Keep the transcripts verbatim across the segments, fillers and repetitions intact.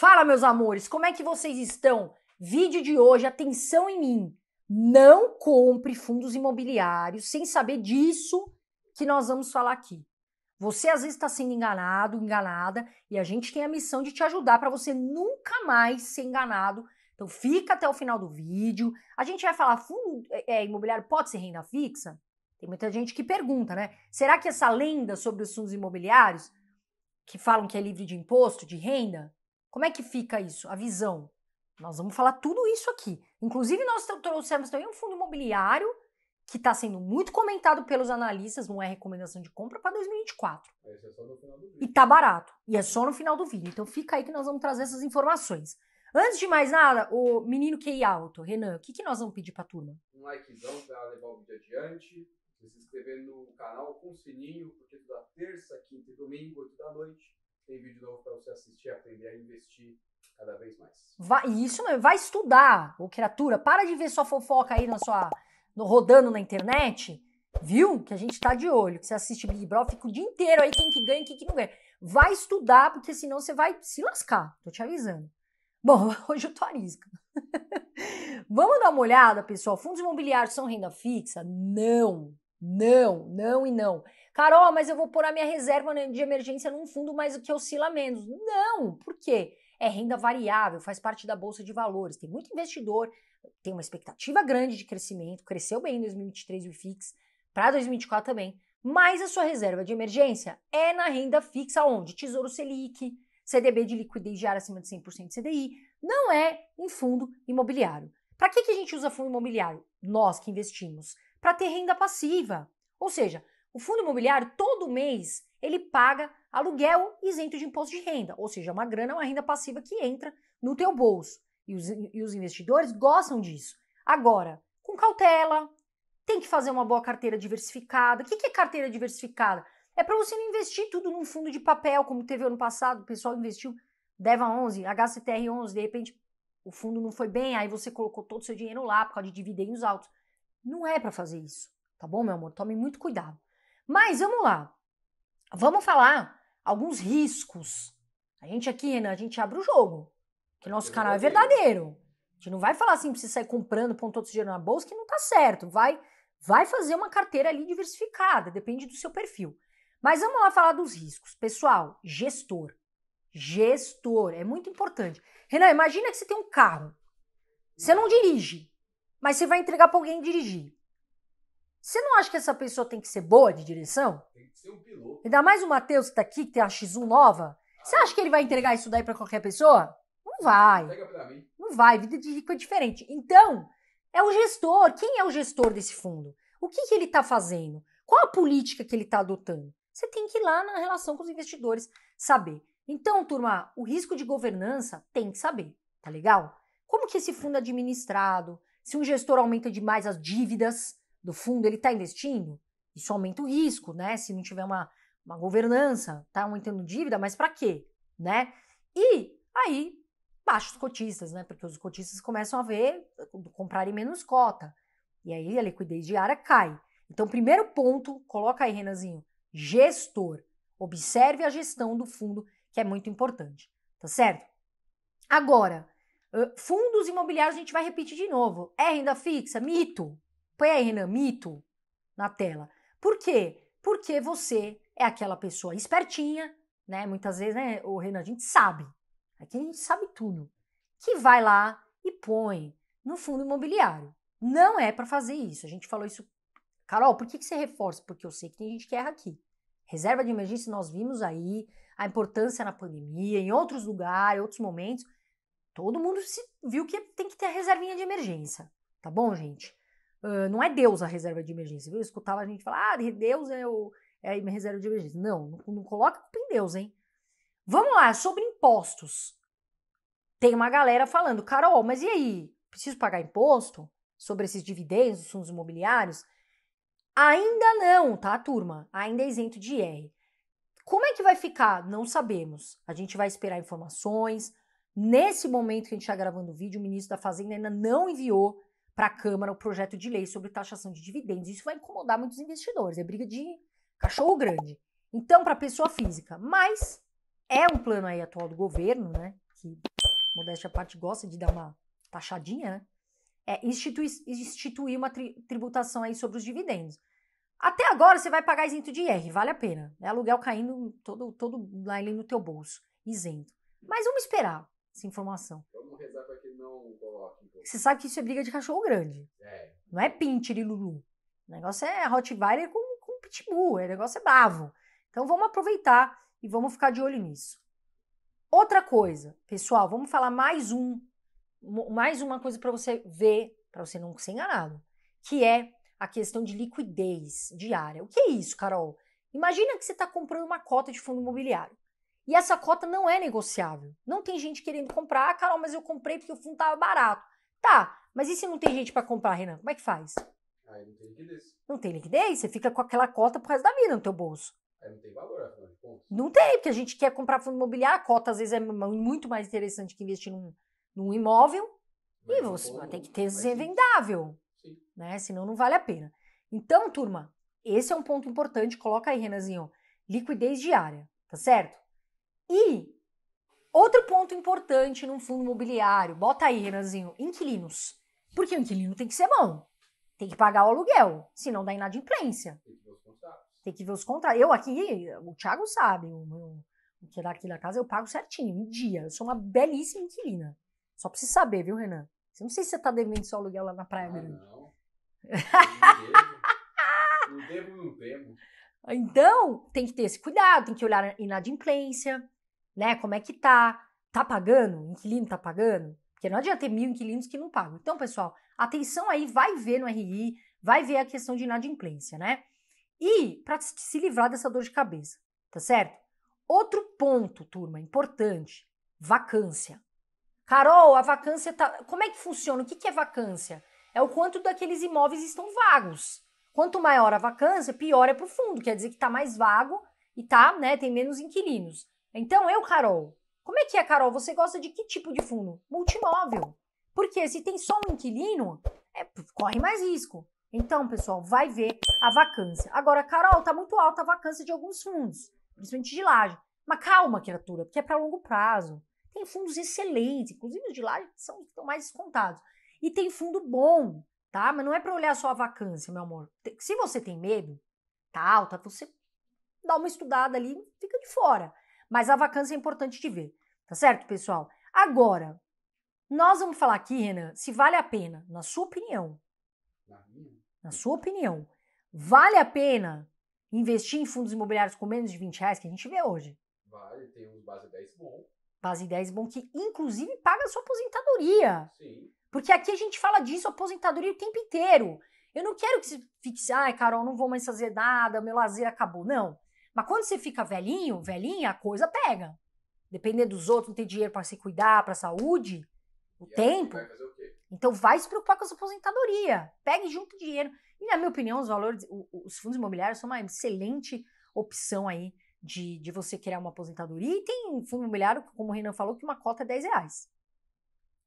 Fala, meus amores, como é que vocês estão? Vídeo de hoje, atenção em mim, não compre fundos imobiliários sem saber disso que nós vamos falar aqui. Você às vezes está sendo enganado, enganada, e a gente tem a missão de te ajudar para você nunca mais ser enganado. Então fica até o final do vídeo. A gente vai falar, fundo é, imobiliário pode ser renda fixa? Tem muita gente que pergunta, né? Será que essa lenda sobre os fundos imobiliários, que falam que é livre de imposto, de renda, como é que fica isso? A visão. Nós vamos falar tudo isso aqui. Inclusive, nós trouxemos também um fundo imobiliário que está sendo muito comentado pelos analistas, não é recomendação de compra, para dois mil e vinte e quatro. Esse é só no final do vídeo. E tá barato. E é só no final do vídeo. Então fica aí que nós vamos trazer essas informações. Antes de mais nada, o menino Q I alto, Renan, o que, que nós vamos pedir para a turma? Um likezão para levar o vídeo adiante. Se inscrever no canal com o sininho, porque toda terça, quinta e domingo, oito da noite, tem vídeo novo para você assistir e aprender a investir cada vez mais. Vai, isso mesmo, vai estudar, ô criatura, para de ver sua fofoca aí na sua, no, rodando na internet, viu? Que a gente tá de olho, que você assiste Big Brother, fica o dia inteiro aí, quem que ganha, quem que não ganha. Vai estudar, porque senão você vai se lascar, tô te avisando. Bom, hoje eu tô arisca. Vamos dar uma olhada, pessoal, fundos imobiliários são renda fixa? Não! Não, não e não. Carol, mas eu vou pôr a minha reserva de emergência num fundo mais que oscila menos. Não, por quê? É renda variável, faz parte da Bolsa de Valores. Tem muito investidor, tem uma expectativa grande de crescimento, cresceu bem em dois mil e vinte e três o I F I X, para dois mil e vinte e quatro também, mas a sua reserva de emergência é na renda fixa onde? Tesouro Selic, C D B de liquidez diária acima de cem por cento do C D I, não é um fundo imobiliário. Para que, que a gente usa fundo imobiliário? Nós que investimos. Para ter renda passiva, ou seja, o fundo imobiliário todo mês ele paga aluguel isento de imposto de renda, ou seja, uma grana, uma renda passiva que entra no teu bolso e os, e os investidores gostam disso. Agora, com cautela, tem que fazer uma boa carteira diversificada. O que é carteira diversificada? É para você não investir tudo num fundo de papel, como teve ano passado, o pessoal investiu DEVA onze, H C T R onze, de repente o fundo não foi bem, aí você colocou todo o seu dinheiro lá por causa de dividendos altos. Não é para fazer isso, tá bom, meu amor? Tome muito cuidado. Mas vamos lá. Vamos falar alguns riscos. A gente aqui, Renan, a gente abre o jogo. Que o nosso canal é verdadeiro. A gente não vai falar assim, precisa sair comprando, pondo todo esse dinheiro na bolsa, que não tá certo. Vai, vai fazer uma carteira ali diversificada, depende do seu perfil. Mas vamos lá falar dos riscos. Pessoal, gestor. Gestor, é muito importante. Renan, imagina que você tem um carro. Você não dirige. Mas você vai entregar para alguém dirigir. Você não acha que essa pessoa tem que ser boa de direção? Tem que ser um piloto. Ainda mais o Matheus que tá aqui, que tem a X um nova. Ah, você acha que ele vai entregar isso daí para qualquer pessoa? Não vai. Pega pra mim. Não vai, vida de rico é diferente. Então, é o gestor. Quem é o gestor desse fundo? O que, que ele tá fazendo? Qual a política que ele tá adotando? Você tem que ir lá na relação com os investidores saber. Então, turma, o risco de governança tem que saber, tá legal? Como que esse fundo é administrado? Se um gestor aumenta demais as dívidas do fundo, ele está investindo, isso aumenta o risco, né? Se não tiver uma, uma governança, está aumentando dívida, mas para quê? Né? E aí, baixa os cotistas, né? Porque os cotistas começam a ver, comprarem menos cota. E aí a liquidez diária cai. Então, primeiro ponto, coloca aí, Renanzinho, gestor. Observe a gestão do fundo, que é muito importante, tá certo? Agora, Uh, fundos imobiliários, a gente vai repetir de novo. É renda fixa? Mito. Põe aí, Renan, mito na tela. Por quê? Porque você é aquela pessoa espertinha, né? Muitas vezes, né, o Renan, a gente sabe. Aqui a gente sabe tudo. Que vai lá e põe no fundo imobiliário. Não é para fazer isso. A gente falou isso. Carol, por que, que você reforça? Porque eu sei que tem gente que erra aqui. Reserva de emergência, nós vimos aí a importância na pandemia, em outros lugares, em outros momentos. Todo mundo viu que tem que ter a reservinha de emergência, tá bom, gente? Uh, não é Deus a reserva de emergência, viu? Eu escutava a gente falar, ah, Deus é, o, é a reserva de emergência. Não, não, não coloca a culpa em Deus, hein? Vamos lá, sobre impostos. Tem uma galera falando, Carol, mas e aí? Preciso pagar imposto sobre esses dividendos, os fundos imobiliários? Ainda não, tá, turma? Ainda é isento de I R. Como é que vai ficar? Não sabemos. A gente vai esperar informações. Nesse momento que a gente está gravando o vídeo, o ministro da Fazenda ainda não enviou para a Câmara o projeto de lei sobre taxação de dividendos. Isso vai incomodar muitos investidores, é briga de cachorro grande. Então, para a pessoa física. Mas é um plano aí atual do governo, né? que modéstia à parte gosta de dar uma taxadinha, né? É instituir, instituir uma tri, tributação aí sobre os dividendos. Até agora você vai pagar isento de I R, vale a pena. É aluguel caindo todo, todo lá ali no teu bolso, isento. Mas vamos esperar essa informação. Vamos rezar para que não coloque. Você sabe que isso é briga de cachorro grande. É. Não é pincher e lulu. O negócio é Rottweiler com, com pitbull, o negócio é bravo. Então vamos aproveitar e vamos ficar de olho nisso. Outra coisa, pessoal, vamos falar mais um, mais uma coisa para você ver, para você não ser enganado, que é a questão de liquidez diária. O que é isso, Carol? Imagina que você está comprando uma cota de fundo imobiliário e essa cota não é negociável. Não tem gente querendo comprar. Ah, Carol, mas eu comprei porque o fundo estava barato. Tá, mas e se não tem gente para comprar, Renan? Como é que faz? Aí não tem liquidez. Não tem liquidez? Você fica com aquela cota pro resto da vida no teu bolso. Aí não tem valor, afinal de contas. Não tem, porque a gente quer comprar fundo imobiliário, a cota às vezes é muito mais interessante que investir num, num imóvel, mas e você bom, tem que ter ser vendável, sim. Né? Senão não vale a pena. Então, turma, esse é um ponto importante, coloca aí, Renanzinho, liquidez diária, tá certo? E outro ponto importante num fundo imobiliário, bota aí, Renanzinho, inquilinos, porque o inquilino tem que ser bom, tem que pagar o aluguel, senão dá inadimplência. Tem que ver os contratos. Eu aqui, o Thiago sabe, o meu, o que é daqui da casa, eu pago certinho, um dia. Eu sou uma belíssima inquilina. Só pra você saber, viu, Renan? Eu não sei se você tá devendo seu aluguel lá na Praia ah, Grande. Não. Eu não devo, não devo. Então, tem que ter esse cuidado, tem que olhar a inadimplência, né? Como é que tá? Tá pagando? O inquilino tá pagando? Porque não adianta ter mil inquilinos que não pagam. Então, pessoal, atenção aí, vai ver no R I, vai ver a questão de inadimplência, né? E para se livrar dessa dor de cabeça, tá certo? Outro ponto, turma, importante, vacância. Carol, a vacância tá... Como é que funciona? O que, que é vacância? É o quanto daqueles imóveis estão vagos. Quanto maior a vacância, pior é para o fundo. Quer dizer que tá mais vago e tá, né, tem menos inquilinos. Então eu, Carol, como é que é, Carol? Você gosta de que tipo de fundo? Multimóvel. Porque se tem só um inquilino, é, corre mais risco. Então, pessoal, vai ver a vacância. Agora, Carol, tá muito alta a vacância de alguns fundos, principalmente de laje. Mas calma, criatura, porque é para longo prazo. Tem fundos excelentes, inclusive os de laje são, são mais descontados. E tem fundo bom, tá? Mas não é para olhar só a vacância, meu amor. Se você tem medo, tá alta, você dá uma estudada ali e fica de fora. Mas a vacância é importante de ver, tá certo, pessoal? Agora, nós vamos falar aqui, Renan, se vale a pena, na sua opinião, na sua opinião, vale a pena investir em fundos imobiliários com menos de vinte reais que a gente vê hoje? Vale, tem um base dez bom. Base dez bom que, inclusive, paga a sua aposentadoria. Sim. Porque aqui a gente fala disso, aposentadoria o tempo inteiro. Eu não quero que você fique, ai, Carol, não vou mais fazer nada, meu lazer acabou. Não. Mas quando você fica velhinho, velhinha, a coisa pega. Depender dos outros, não ter dinheiro para se cuidar, para a saúde, o e tempo... Aí, então vai se preocupar com a sua aposentadoria, pegue junto dinheiro. E na minha opinião, os valores, os fundos imobiliários são uma excelente opção aí de, de você criar uma aposentadoria. E tem um fundo imobiliário, como o Renan falou, que uma cota é dez reais.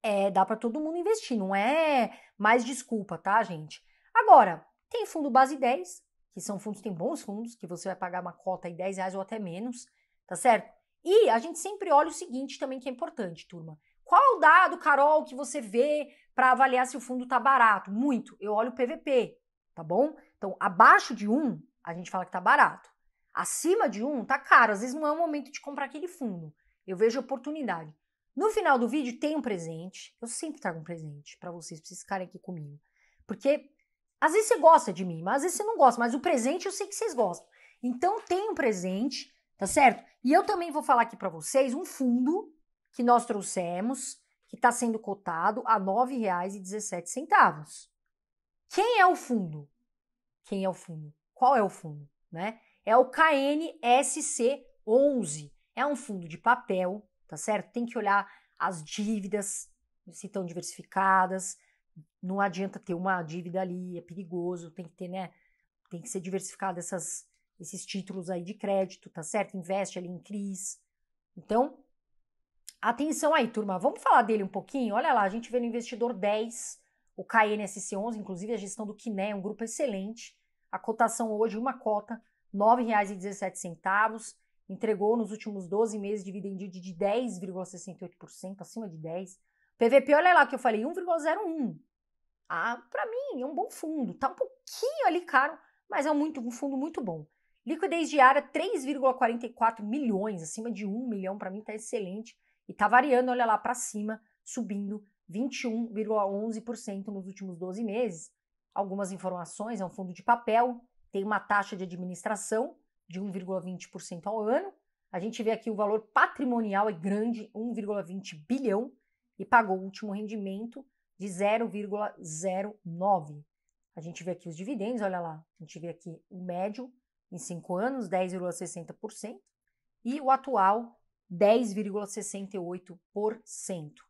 É, dá para todo mundo investir, não é mais desculpa, tá, gente? Agora, tem fundo base dez, que são fundos, tem bons fundos, que você vai pagar uma cota aí dez reais ou até menos, tá certo? E a gente sempre olha o seguinte também, que é importante, turma. Qual é o dado, Carol, que você vê para avaliar se o fundo está barato? Muito. Eu olho o P V P, tá bom? Então, abaixo de um, a gente fala que está barato. Acima de um, tá caro. Às vezes não é o momento de comprar aquele fundo. Eu vejo oportunidade. No final do vídeo tem um presente. Eu sempre trago um presente para vocês, pra vocês ficarem aqui comigo. Porque às vezes você gosta de mim, mas às vezes você não gosta. Mas o presente eu sei que vocês gostam. Então, tem um presente, tá certo? E eu também vou falar aqui para vocês um fundo que nós trouxemos, que está sendo cotado a nove reais e dezessete centavos. Quem é o fundo? Quem é o fundo? Qual é o fundo? Né? É o K N S C onze. É um fundo de papel, tá certo? Tem que olhar as dívidas, se estão diversificadas. Não adianta ter uma dívida ali, é perigoso. Tem que ter, né? Tem que ser diversificado essas, esses títulos aí de crédito, tá certo? Investe ali em C R I S. Então, atenção aí, turma, vamos falar dele um pouquinho? Olha lá, a gente vê no Investidor dez, o K N S C onze, inclusive a gestão do Quiné, é um grupo excelente. A cotação hoje, uma cota, nove reais e dezessete centavos. entregou nos últimos doze meses dividendo de dez vírgula sessenta e oito por cento, acima de dez. P V P, olha lá que eu falei, um vírgula zero um. Ah, para mim é um bom fundo, tá um pouquinho ali caro, mas é um, muito, um fundo muito bom. Liquidez diária três vírgula quarenta e quatro milhões, acima de um milhão, para mim tá excelente e tá variando, olha lá para cima, subindo vinte e um vírgula onze por cento nos últimos doze meses. Algumas informações, é um fundo de papel, tem uma taxa de administração de um vírgula vinte por cento ao ano. A gente vê aqui o valor patrimonial é grande, um vírgula vinte bilhão, e pagou o último rendimento de zero vírgula zero nove. A gente vê aqui os dividendos, olha lá, a gente vê aqui o médio em cinco anos, dez vírgula sessenta por cento, e o atual, dez vírgula sessenta e oito por cento.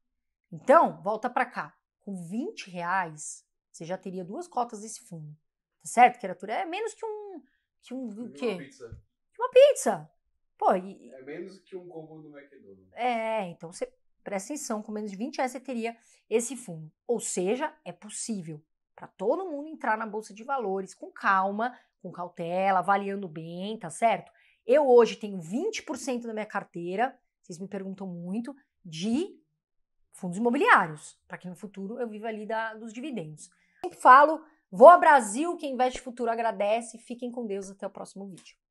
Então, volta para cá, com vinte reais, você já teria duas cotas desse fundo, tá certo, criatura? É menos que um... Que um o quê? Uma pizza. Uma pizza. Pô, e... É menos que um combo do McDonald's. É, então você presta atenção, com menos de vinte reais você teria esse fundo. Ou seja, é possível para todo mundo entrar na Bolsa de Valores com calma, com cautela, avaliando bem, tá certo? Eu hoje tenho vinte por cento da minha carteira, vocês me perguntam muito, de fundos imobiliários, para que no futuro eu viva ali da, dos dividendos. Eu sempre falo, Voa Brasil, quem investe futuro agradece. Fiquem com Deus, até o próximo vídeo.